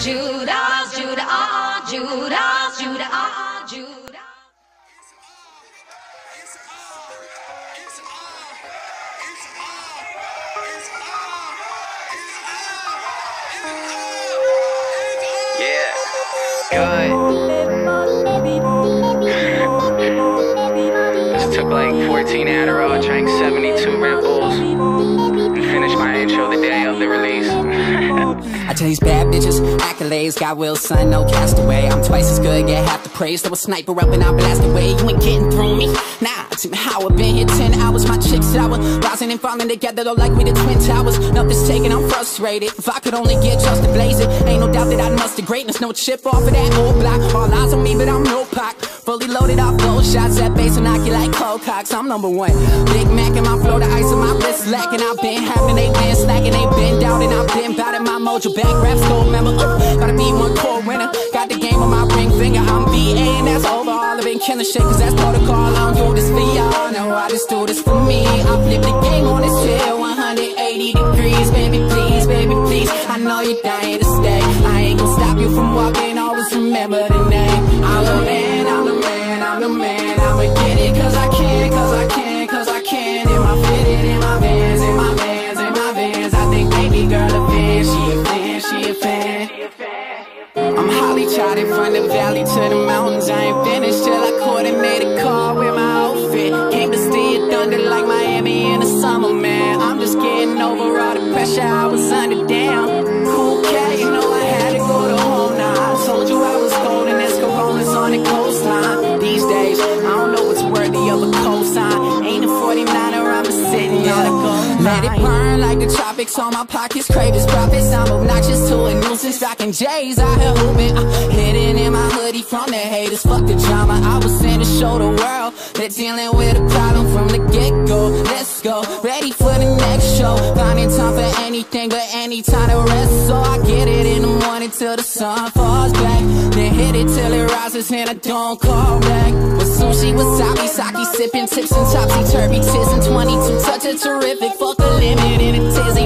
Judas, Judah, Judas, Judah, Judah. Just took like 14 Adderall, drank 72 Red Bulls, and finished my intro the day of the release. I tell these bad bitches accolades, got Will, son, no castaway. I'm twice as good, get half the praise. Throw a sniper up and I blast away. You ain't getting through me, nah. How I've been here 10 hours, my chick's sour, rising and falling together though like we the twin towers. Nothing's taken, I'm frustrated. If I could only get just to blaze it, ain't no doubt that I'd muster greatness. No chip off of that old block. All eyes on me, but I'm no Pac. Fully loaded off both shots at base and knock you like cold cocks. I'm #1. Big Mac in my flow, the ice in my wrist lacking. I've been having, they been slacking, they been down, and I've been bouting my mojo back. Rap school member, gotta be one core winner. Got the game on my ring finger. I'm BA and that's over. All I've been killing shit, cause that's protocol. I don't do this for y'all, no, I just do this for me. I flip the game on its tail 180 degrees. Baby, please, baby, please. I know you're dying to stay. I ain't gonna stop you from walking. Always remember the name. I'm the man, I'm the man, I'm the man. I'ma get it cause I can, cause I can, cause I can. In my fitted, in my vans, in my vans, in my vans. I think baby girl a fan, she a fan, she a fan. I'm highly charted from the valley to the mountains. I ain't finished till I coordinate a call with my outfit. Came to steer thunder like Miami in the summer, man. I'm just getting over all the pressure I was under down. Cool cat, you know I had to go to home now. I told you I was cold and there's coronas on the coastline. These days, I don't know what's worthy of a cosign. Ain't a 49er, I'm a sitting on a gold mine. Let it burn like the tropics on my pockets. Cravings, profits, I'm obnoxious to a nuisance. Rocking J's out here hooping. Hidden in my hoodie from the haters. Fuck the drama, I was in to show the world they're dealing with a problem from the get-go. Let's go, ready for the next show. Finding time for anything but any time to rest. So I get it in the morning till the sun falls back. Then hit it till it rises and I don't call back. With sushi, wasabi, sake, sipping tips and topsy-turvy tips and 22 touches, terrific. Fuck the limit in a tizzy,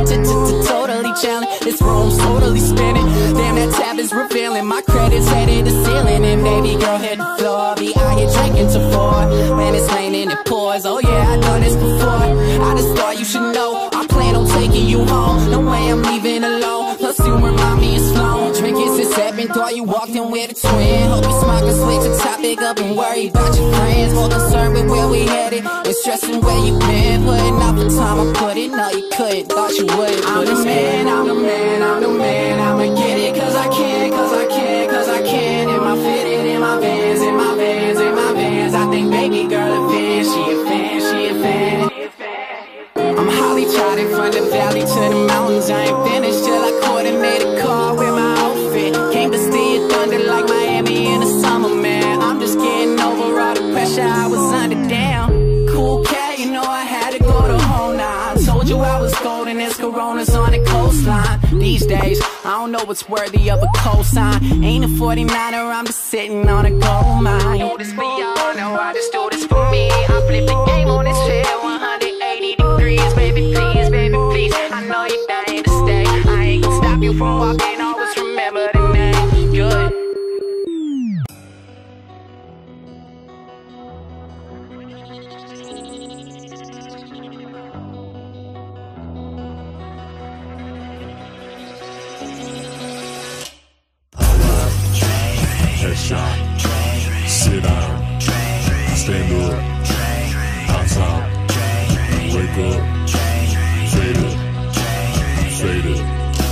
totally challenged. This room's totally spinning. Damn, that tab is revealing. My credit's headed to ceiling. And baby girl hit the floor. Be out here drinking to 4. When it's raining, it pours. Oh yeah, I done this before. I just thought you should know. I plan on taking you home. No way I'm leaving alone. Plus you remind me it's flown. Drinking since 7. Thought you walked in with a twin. Hope you smart can switch the topic up and worry about your friends. More concerned with where we headed and stressing where you been. Putting out the time I put in. No, you couldn't. Thought you wouldn't. I'm the man, I'm the man, I'm the man. I'ma get it cause I can, cause I can, cause I can. In my fitted, in my vans, in my vans, in my vans. I think baby girl a fan, she a fan, she a fan. I'm highly charted from the valley to the mountains. I ain't finished till I coordinate a call with my outfit. Came to steer thunder like Miami in the summer, man. I'm just getting over all the pressure I was under down. Cool cat, you know I had to go to home now. I told you I was cold and there's coronas on the coastline. These days, I don't know what's worthy of a cosign. Ain't a 49er, I'm just sitting on a gold mine. I do this for y'all, no, I just do this for me. I flip the game on this shit 180 degrees. Baby, please, I know you're dying to stay. I ain't gonna stop you from walking, always remember the name. Good. Sit down, stand up, bounce out, wake up, faded, faded.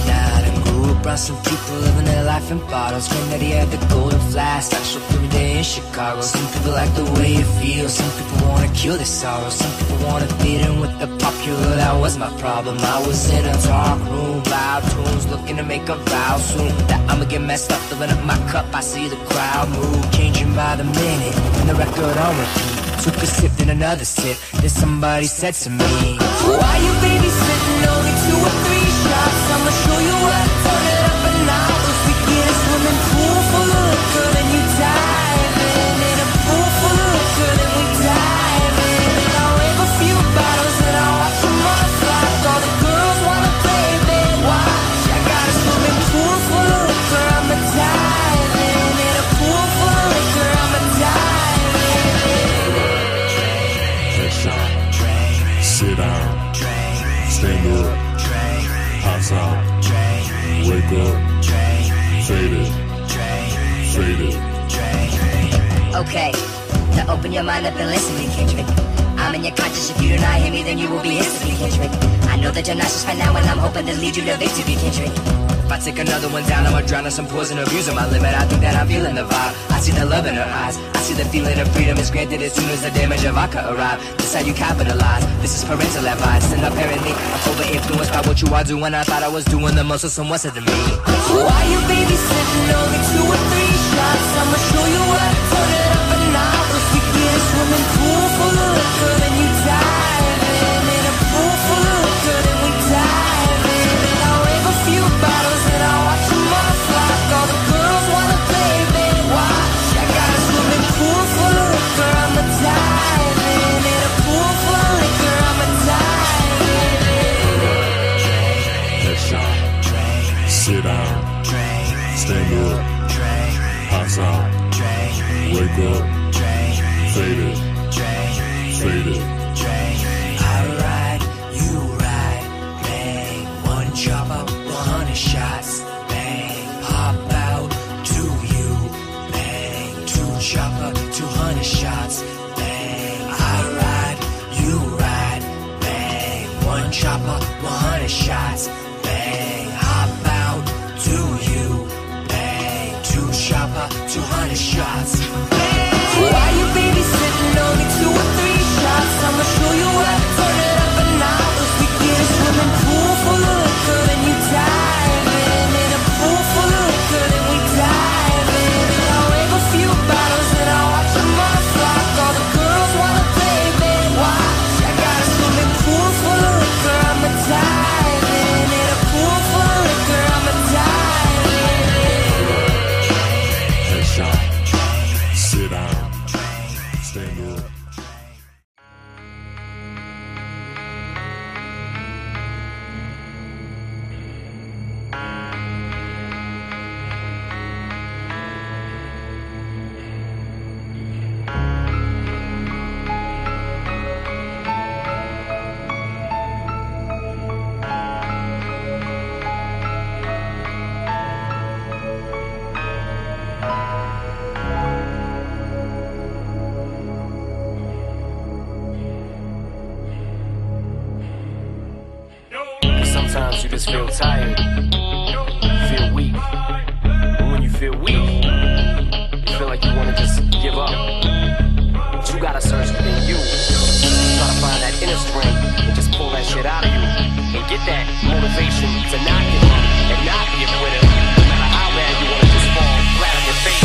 Now I done grew up around some people living their life in bottles. Granddaddy had the golden flask, I show every day in Chicago. Some people like the way it feels, some people wanna kill their sorrow. Some people wanna fit in with the popular, that was my problem. I was in a dark room, loud tunes, looking to make a vow soon that I'ma get messed up, filling up my cup. I see the crowd move, changing by the minute, and the record on repeat. Took a sip, then another sip, then somebody said to me, why you babysitting only 2 or 3 shots? I'ma show you what I turn it up a notch. If we get a swimming pool full of liquor, then you dive in. In a pool full of liquor, then we dive in. And I'll wave a few bottles and I'll watch them all flop. All the girls wanna play, they watch. I got a swimming pool full of liquor. up, faded. Okay, now open your mind up and listen to me, Kendrick. I'm in your conscience, if you do not hear me, then you will be history, Kendrick. I know that you're nauseous right now, and I'm hoping to lead you to victory, Kendrick. If I take another one down, I'ma drown in some poison, abusing my limit. I think that I'm feeling the vibe. I see the love in her eyes. I see the feeling of freedom is granted as soon as the damage of vodka arrive. This how you capitalize. This is parental advice, and apparently I'm over-influenced by what you are doing. I thought I was doing the most, so some wasn't to me. Why you babysitting only 2 or 3 shots? I'ma show you what. Turn it up a notch. We'll see this woman pool full of liquor, and you dive in a pool full of liquor, and we dive in. And I'll wave a few bottles. Sit down, stand up, house out, wake up, faded, faded. I ride, you ride, bang. One chop up, 100 shots, bang. Pop out to you, bang. 2 chop up, 200 shots, bang. I ride, you ride, bang. One chop up, 100 shots, bang. Hop out. Do you bang? 2 chopper, 200 shots. Bang. Why you babysitting only 2 or 3 shots? I'ma show you what. Turn it up a notch. If we get a swimming pool full of liquor, then you dive in a pool full of liquor, then we dive in. And I'll wave a few bottles, and I'll watch them all flock. All the girls wanna play, man. Why? I got a swimming pool full of liquor. I'ma dive in a pool full of liquor. Sometimes you just feel tired, feel weak, and when you feel weak, you feel like you want to just give up, but you gotta search within you, try to find that inner strength, and just pull that shit out of you, and get that motivation to not give up, and not be a quitter, no matter how bad you want to just fall flat on your face.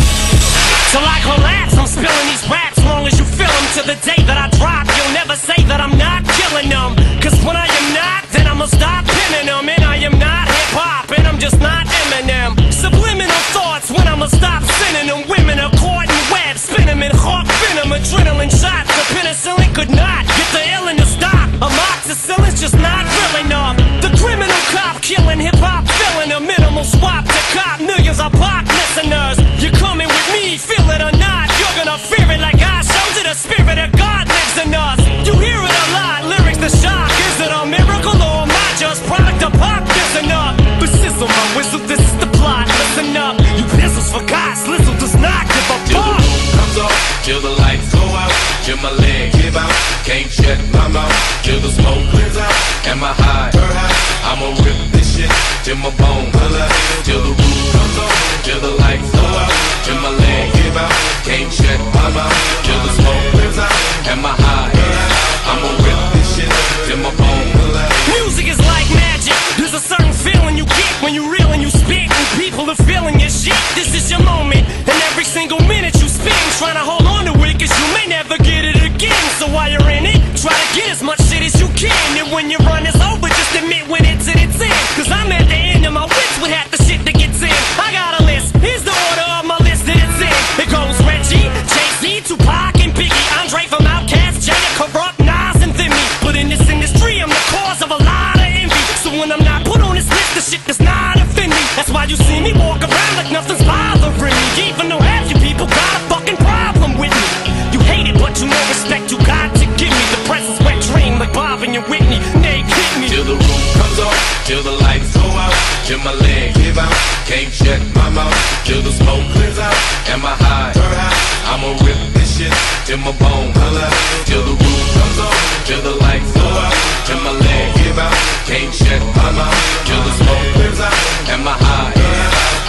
Till I collapse, I'm spilling these raps, long as you feel them, till the day that I drop, you'll never say that I'm not killing them, cause when I am not, then I'ma stop pinning them. And I am not hip-hop, and I'm just not Eminem. Subliminal thoughts when I'ma stop sending them. Women are caught in webs, spin them in hawk venom. Adrenaline shots, the penicillin could not get the illin to stop. Amoxicillin's just not real enough. The criminal cop killing hip-hop, filling a minimal swap to cop. Millions are pop listeners. You're coming with me, feel it or not. You're gonna fear it like I showed you. The spirit of God lives in us. You hear it a lot, lyrics to shock. Is it a miracle or am I just product of pop? Listen up, but sizzle my whistle, this is the plot. Listen up, you pizzles forgot, Slizzle does not give a fuck. The moon comes off, till the lights go out, till my leg give out, can't shut my mouth, till the smoke clears out, and my high, her high, I'ma rip this shit, till my bone color, till the roof comes off, till the lights go out, till my leg give out, can't shut my mouth, till the smoke clears out, and my high, her high, I'ma rip this shit, till my bone color. Music is like magic, there's a certain feeling you get when you reel and you spit, and people are feeling your shit. This is your moment, and every single minute you spend trying to hold on to it, cause you may never get it again. So while you're in it, try to get as much shit as you can, and when your run is over, just admit when it's in its end, cause I'm at the end of my wits with half the shit that gets in. I got a list, here's the order of my list that it's in. It goes Reggie, Jay-Z, Tupac, and Biggie, Andre from Outkast, Jada, Corrupt, Nas, and then me. But in this industry, I'm the cause of a lot of envy, so when I'm not put on this list, the shit does not offend me. That's why you see me walk around like nothing's bothering me, even though half you people got a fucking problem with me. You hate it, but you know respect you got to give me. The press is wet dream like Bob and your Whitney. Nay, hit me till the roof comes off, till the lights go out, till my leg give out. Can't shut my mouth till the smoke clears out. Am I high? I'ma rip this shit till my bone color, till the roof comes on, till the lights go out, till my leg give out. Can't shut my mouth till the smoke clears out. Am I high?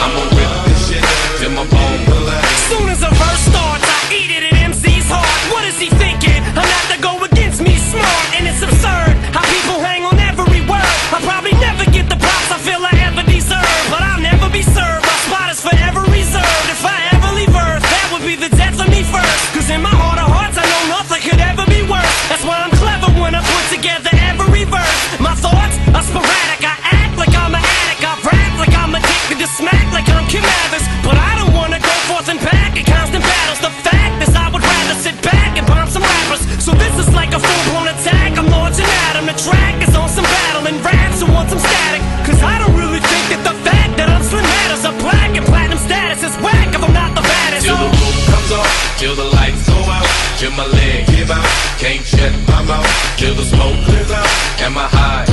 I'ma rip this shit till my bone color. Soon as a verse starts, I eat it at MC's heart. What is he thinking? I'm not to go against me smart, and it's absurd how people hang on every word. I probably never get the props I feel I ever deserve, but I'll never be served. My spot is forever reserved. If I ever leave Earth, that would be the death of me first. Cause in my heart of hearts, I know nothing could ever be worse. That's why I'm clever when I put together every verse. My thoughts are sporadic. I act like I'm an addict. I rap like I'm addicted to smack like I'm Kim Avis. But I don't wanna go forth and back in constant battles. The fact is I would rather sit back and bomb some rappers. So this is like a full-blown attack. I'm launching at him. The track is on some battle and raps who want some static. Cause I don't really think that the fact that I'm slim matters. A black and platinum status is whack if I'm not the baddest. Till the roof comes off, till the lights go out, till my leg give out. Can't shut my mouth, till the smoke clears out. Am I high?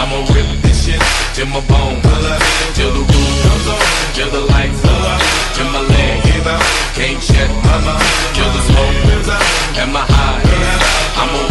I'ma rip this shit till my bone color, till the roof comes on, till the lights go out, till my leg give out. Can't shut my mouth till the smoke clears out. Am I high? I'ma